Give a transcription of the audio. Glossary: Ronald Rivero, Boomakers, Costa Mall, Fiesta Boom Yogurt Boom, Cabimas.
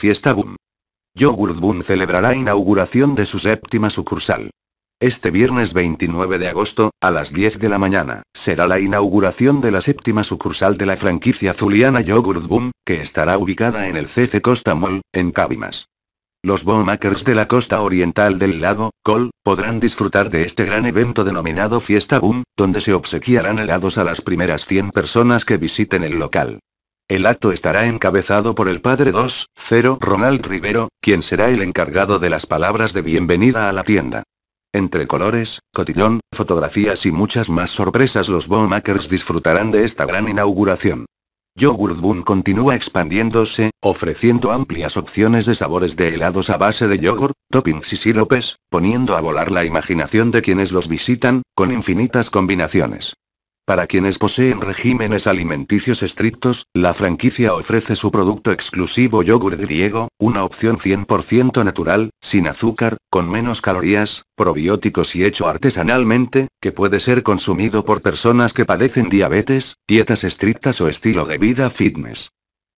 Fiesta Boom Yogurt Boom celebrará inauguración de su séptima sucursal. Este viernes 29 de agosto, a las 10 de la mañana, será la inauguración de la séptima sucursal de la franquicia zuliana Yogurt Boom, que estará ubicada en el CC Costa Mall, en Cabimas. Los Boomakers de la costa oriental del lago, Col, podrán disfrutar de este gran evento denominado Fiesta Boom, donde se obsequiarán helados a las primeras 100 personas que visiten el local. El acto estará encabezado por el padre 2.0 Ronald Rivero, quien será el encargado de las palabras de bienvenida a la tienda. Entre colores, cotillón, fotografías y muchas más sorpresas, los Boomakers disfrutarán de esta gran inauguración. Yogurt Boom continúa expandiéndose, ofreciendo amplias opciones de sabores de helados a base de yogur, toppings y siropes, poniendo a volar la imaginación de quienes los visitan, con infinitas combinaciones. Para quienes poseen regímenes alimenticios estrictos, la franquicia ofrece su producto exclusivo yogur griego, una opción 100% natural, sin azúcar, con menos calorías, probióticos y hecho artesanalmente, que puede ser consumido por personas que padecen diabetes, dietas estrictas o estilo de vida fitness.